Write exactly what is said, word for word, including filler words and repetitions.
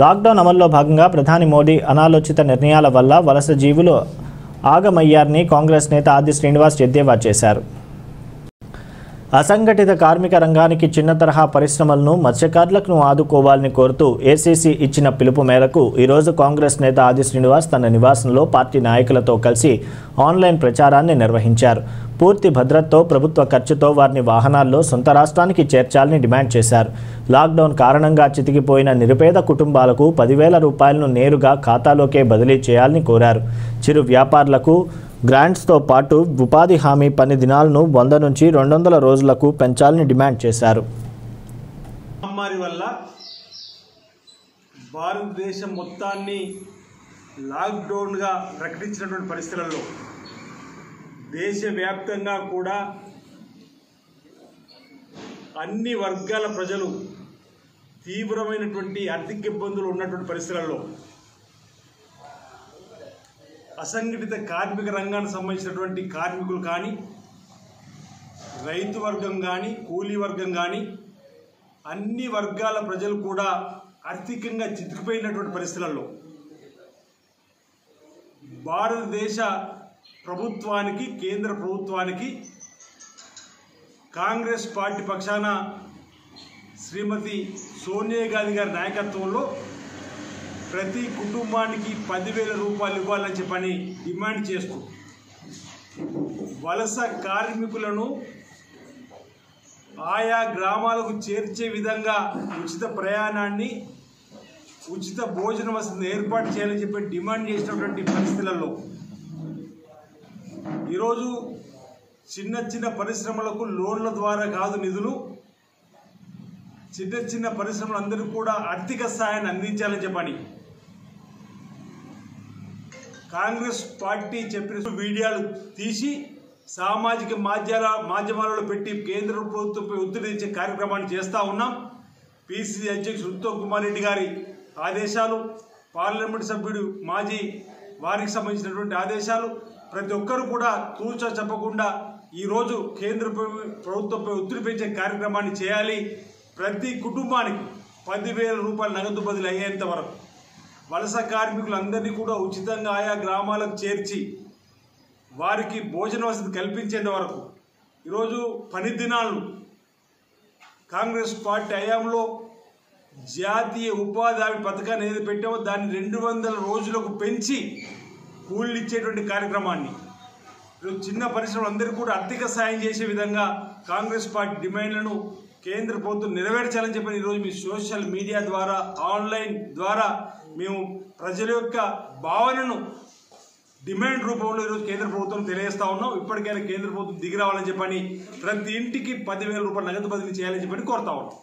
Lockdown అమల్లో భాగంగా ప్రధాని మోదీ అనాలోచిత నిర్ణయాల వల్ల వలస జీవులు ఆగమయ్యారని కాంగ్రెస్ నేత ఆది శ్రీనివాస్ ఎద్దేవా చేశారు. అసంఘటిత కార్మిక రంగానికి చిన్న తరహా పరిశ్రమలను మత్స్యకారులకు ఆదుకోవాలని కోరుతూ ఏసీసీ ఇచ్చిన పిలుపు మేరకు ఈరోజు కాంగ్రెస్ నేత ఆది శ్రీనివాస్ తన నివాసంలో పార్టీ నాయకులతో కలిసి ఆన్లైన్ ప్రచారాన్ని నిర్వహించారు. పూర్తి భద్రతతో ప్రభుత్వ ఖర్చుతో వారిని వాహనాల్లో సొంత రాష్ట్రానికి చేర్చాలని డిమాండ్ చేశారు. లాక్డౌన్ కారణంగా చితికిపోయిన నిరుపేద కుటుంబాలకు పదివేల రూపాయలను నేరుగా ఖాతాలోకే బదిలీ చేయాలని కోరారు. చిరు వ్యాపారులకు గ్రాంట్స్తో పాటు ఉపాధి హామీ పని దినాలను వంద నుంచి రెండు వందల రోజులకు పెంచాలని డిమాండ్ చేశారు. మహమ్మారి వల్ల భారతదేశం మొత్తాన్ని లాక్డౌన్గా ప్రకటించినటువంటి పరిస్థితులలో దేశవ్యాప్తంగా కూడా అన్ని వర్గాల ప్రజలు తీవ్రమైనటువంటి ఆర్థిక ఇబ్బందులు ఉన్నటువంటి పరిస్థితులలో అసంఘటిత కార్మిక రంగానికి సంబంధించినటువంటి కార్మికులు కానీ, రైతు వర్గం కానీ, కూలీ వర్గం కానీ అన్ని వర్గాల ప్రజలు కూడా ఆర్థికంగా చితికిపోయినటువంటి పరిస్థితులలో భారతదేశ ప్రభుత్వానికి, కేంద్ర ప్రభుత్వానికి కాంగ్రెస్ పార్టీ పక్షాన శ్రీమతి సోనియా గాంధీ గారి నాయకత్వంలో ప్రతి కుటుంబానికి పదివేల రూపాయలు ఇవ్వాలని చెప్పని డిమాండ్ చేస్తూ వలస కార్మికులను ఆయా గ్రామాలకు చేర్చే విధంగా ఉచిత ప్రయాణాన్ని, ఉచిత భోజన వసతిని ఏర్పాటు చేయాలని చెప్పి డిమాండ్ చేసినటువంటి పరిస్థితులలో ఈరోజు చిన్న చిన్న పరిశ్రమలకు లోన్ల ద్వారా కాదు నిధులు, చిన్న చిన్న పరిశ్రమలందరూ కూడా ఆర్థిక సహాయాన్ని అందించాలని చెప్పని కాంగ్రెస్ పార్టీ చెప్పిన వీడియోలు తీసి సామాజిక మాధ్యమ మాధ్యమాలలో పెట్టి కేంద్ర ప్రభుత్వంపై ఒత్తిడి తెచ్చే కార్యక్రమాన్ని చేస్తూ ఉన్నాం. పీసీసీ అధ్యక్షుడు ఉత్తమ్ కుమార్ రెడ్డి గారి ఆదేశాలు, పార్లమెంటు సభ్యుడు మాజీ వారికి సంబంధించినటువంటి ఆదేశాలు ప్రతి ఒక్కరు కూడా తూచా చెప్పకుండా ఈరోజు కేంద్ర ప్రభుత్వంపై ఒత్తిడి పెంచే కార్యక్రమాన్ని చేయాలి. ప్రతి కుటుంబానికి పదివేల రూపాయలు నగదు బదిలీ అయ్యేంత వరకు వలస కార్మికులందరినీ కూడా ఉచితంగా ఆయా గ్రామాలకు చేర్చి వారికి భోజన వసతి కల్పించేంత వరకు ఈరోజు పని దినాలను కాంగ్రెస్ పార్టీ హయాంలో జాతీయ ఉపాధి హామీ పథకాన్ని ఏది పెట్టామో దాన్ని రెండు వందల రోజులకు పెంచి కూలీలు ఇచ్చేటువంటి కార్యక్రమాన్ని ఈరోజు చిన్న పరిశ్రమలందరికీ కూడా ఆర్థిక సాయం చేసే విధంగా కాంగ్రెస్ పార్టీ డిమాండ్లను కేంద్ర ప్రభుత్వం నెరవేర్చాలని చెప్పి ఈరోజు మీ సోషల్ మీడియా ద్వారా, ఆన్లైన్ ద్వారా మేము ప్రజల యొక్క భావనను డిమాండ్ రూపంలో ఈరోజు కేంద్ర ప్రభుత్వం తెలియజేస్తా ఉన్నాం. ఇప్పటికైనా కేంద్ర ప్రభుత్వం దిగి రావాలని చెప్పని ప్రతి ఇంటికి పదివేల రూపాయలు నగదు బదిలీ చేయాలని చెప్పని కోరుతా ఉన్నాం.